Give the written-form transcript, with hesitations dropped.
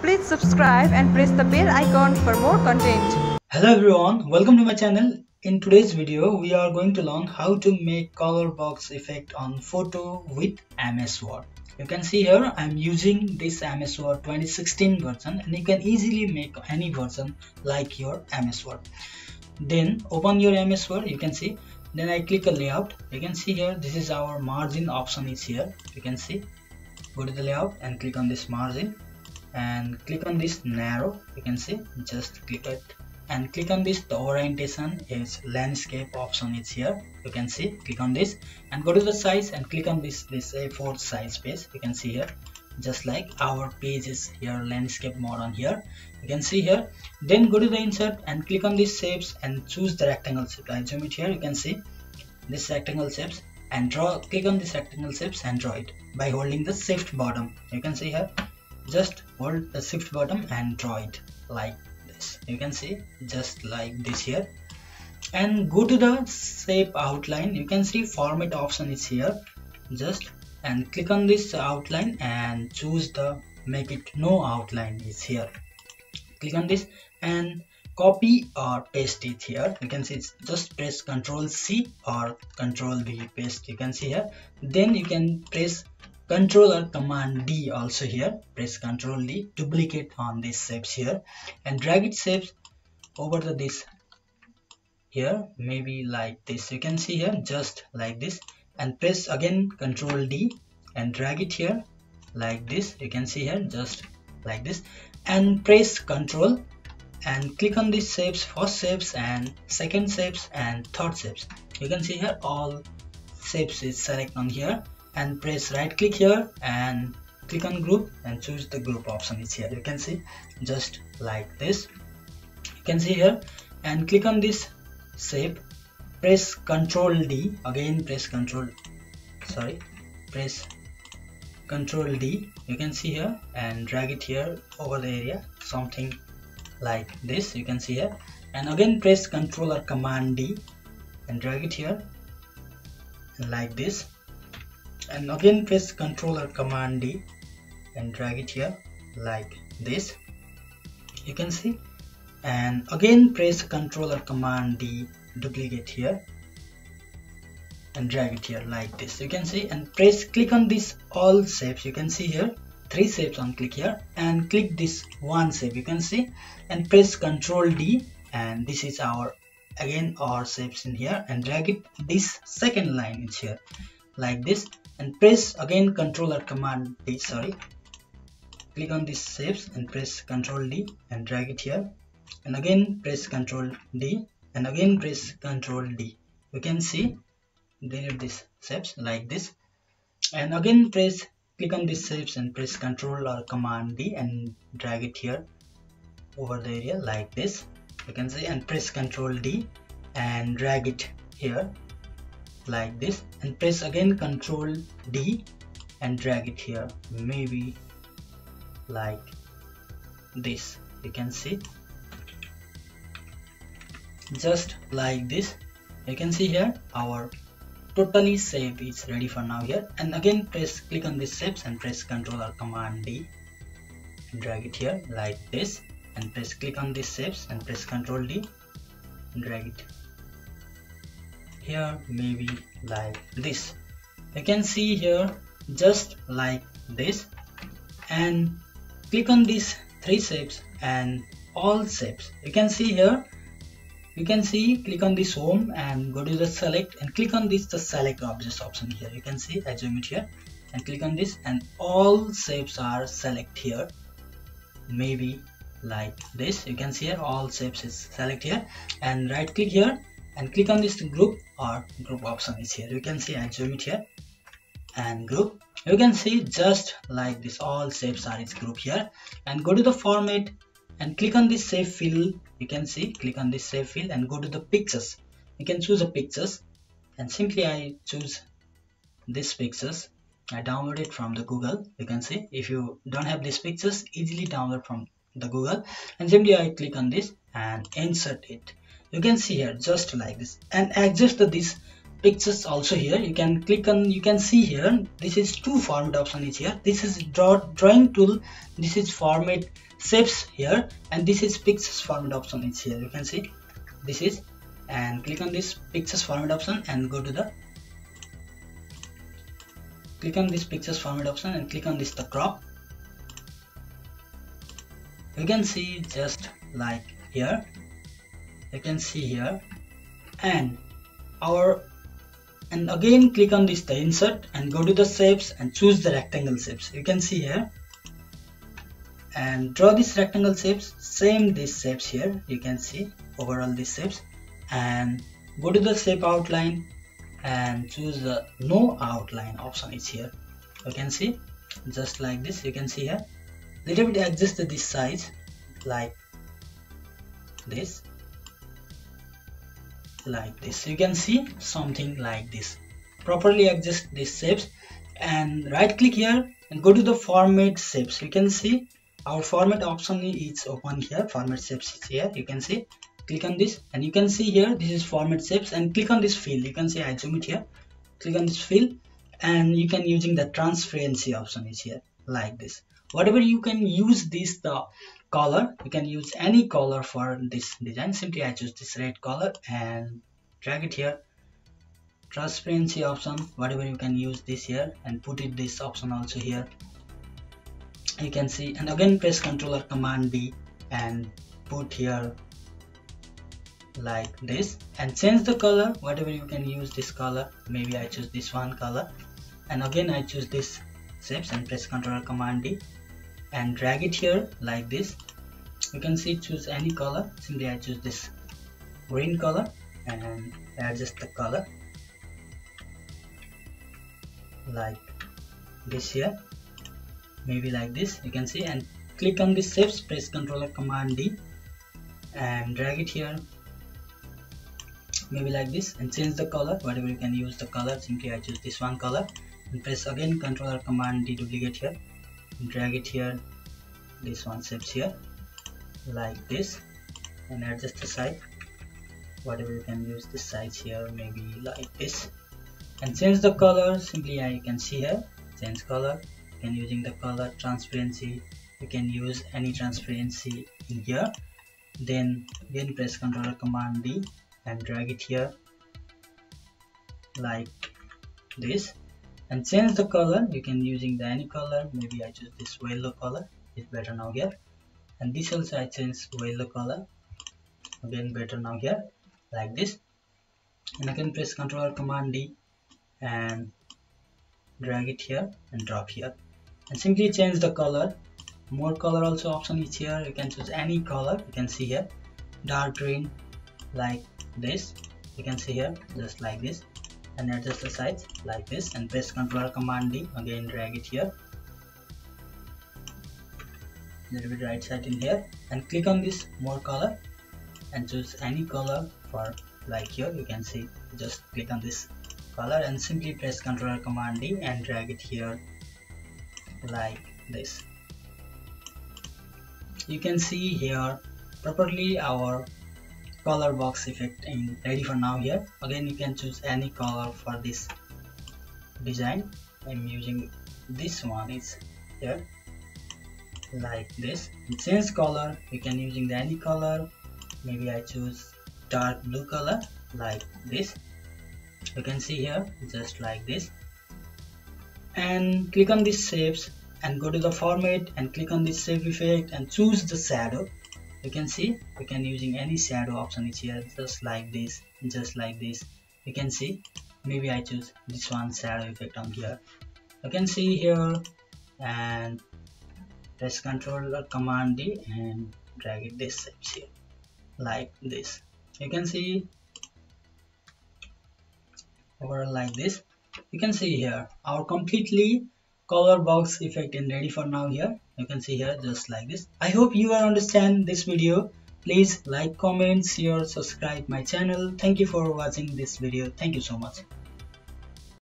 Please subscribe and press the bell icon for more content. Hello everyone, welcome to my channel. In today's video, we are going to learn how to make color box effect on photo with MS Word. You can see here I am using this MS Word 2016 version, and you can easily make any version like your MS Word. Then open your MS Word, you can see. Then I click a layout. You can see here this is our margin option is here. You can see, go to the layout and click on this margin and click on this narrow. You can see, just click it and click on this. The orientation is landscape option is here. You can see, click on this and go to the size and click on this A4 size page. You can see here, just like our page is here, landscape mode on here. You can see here. Then go to the insert and click on these shapes and choose the rectangle shape. I zoom it here. You can see this rectangle shapes and draw. Click on this rectangle shapes and draw it by holding the shift bottom. You can see here. Just hold the shift bottom and draw it like this. You can see just like this here. And go to the shape outline. You can see format option is here. Just and click on this outline and choose the make it no outline is here. Click on this and copy or paste it here. You can see it's just press Ctrl C or Ctrl V, paste. You can see here. Then you can press Ctrl or Command D also here. Press Ctrl D, duplicate on these shapes here and drag it shapes over to this here, maybe like this. You can see here, just like this, and press again Ctrl D and drag it here like this. You can see here, just like this, and press Ctrl and click on these shapes, first shapes and second shapes and third shapes. You can see here all shapes is select on here and press right click here and click on group and choose the group option is here. You can see just like this. You can see here and click on this shape, press Ctrl D again, press Ctrl D. You can see here and drag it here over the area, something like this. You can see here, and again press Ctrl or Command D and drag it here like this, and again press Ctrl or Command D and drag it here like this. You can see, and again press Ctrl or Command D, duplicate here and drag it here like this. You can see, and click on this all shapes. You can see here three shapes on click here and click this one shape. You can see, and press Ctrl D, and this is our again our shapes in here, and drag it this second line is here like this, and press again Ctrl or Command D, click on these shapes and press Ctrl D and drag it here, and again press Ctrl D and again press Ctrl D. You can see there are these shapes like this, and again click on these shapes and press Ctrl or Command D and drag it here over the area like this. You can see, and press Ctrl D and drag it here like this, and press again Ctrl D and drag it here, maybe like this. You can see just like this. You can see here our totally shape is ready for now here, and again click on these shapes and press Ctrl or Command D and drag it here like this, and click on these shapes and press Ctrl D and drag it here, maybe like this. You can see here just like this, and click on these three shapes and all shapes. You can see here, you can see, click on this home and go to the select and click on this the select objects option here. You can see, I zoom it here and click on this, and all shapes are select here, maybe like this. You can see here all shapes is select here, and right click here and click on this group or group option is here. You can see, I zoom it here and group. You can see just like this, all shapes are its group here, and go to the format and click on this shape field. You can see, click on this shape field and go to the pictures. You can choose the pictures, and simply I choose this pictures. I download it from the Google. You can see, if you don't have these pictures, easily download from the Google, and simply I click on this and insert it. You can see here just like this, and adjust this pictures also here. You can click on, you can see here, this is two format option is here. This is drawing tool, this is format shapes here, and this is pictures format option is here. You can see this is, and click on this pictures format option and go to the, click on this pictures format option and click on this the crop. You can see just like here, you can see here, and again click on this the insert and go to the shapes and choose the rectangle shapes. You can see here and draw this rectangle shapes, same these shapes here. You can see overall these shapes, and go to the shape outline and choose the no outline option is here. You can see just like this. You can see here, little bit adjust this size like this, like this. You can see something like this. Properly adjust these shapes and right click here and go to the format shapes. You can see our format option is open here, format shapes is here. You can see, click on this and you can see here, this is format shapes, and click on this fill. You can see I zoom it here, click on this fill, and you can using the transparency option is here like this. Whatever you can use this the color, you can use any color for this design. Simply I choose this red color and drag it here. Transparency option, whatever you can use this here, and put it this option also here. You can see, and again press Ctrl or Command D and put here like this, and change the color whatever you can use this color. Maybe I choose this one color, and again I choose this shapes and press Ctrl or Command D and drag it here like this. You can see choose any color. Simply I choose this green color and adjust the color like this here, maybe like this. You can see, and click on this shapes, press Ctrl or Command D and drag it here, maybe like this, and change the color whatever you can use the color. Simply I choose this one color and press again Ctrl or Command D duplicate here, drag it here, this one shapes here like this, and adjust the size whatever you can use this size here, maybe like this, and change the color. Simply you can see here, change color, you can using the color transparency. You can use any transparency in here, then again press Ctrl or Command D and drag it here like this, and change the color. You can using the any color. Maybe I choose this yellow color, it's better now here, and this also I change yellow color, again better now here like this, and I can press Ctrl or Command D and drag it here and drop here, and simply change the color. More color also option is here. You can choose any color. You can see here dark green like this. You can see here just like this, and adjust the size like this, and press Ctrl or Command D, again drag it here, little bit right side in here, and click on this more color and choose any color for like here. You can see just click on this color and simply press Ctrl or Command D and drag it here like this. You can see here properly our color box effect and ready for now here. Again you can choose any color for this design. I'm using this one is here like this, and change color. You can using the any color. Maybe I choose dark blue color like this. You can see here just like this, and click on these shapes and go to the format and click on this shape effect and choose the shadow. You can see you can using any shadow option is here, just like this, just like this. You can see maybe I choose this one shadow effect on here. You can see here and press Ctrl or Command D and drag it this shapes here like this. You can see overall like this. You can see here our completely color box effect and ready for now here. You can see here just like this. I hope you are understand this video. Please like, comment, share, subscribe my channel. Thank you for watching this video. Thank you so much.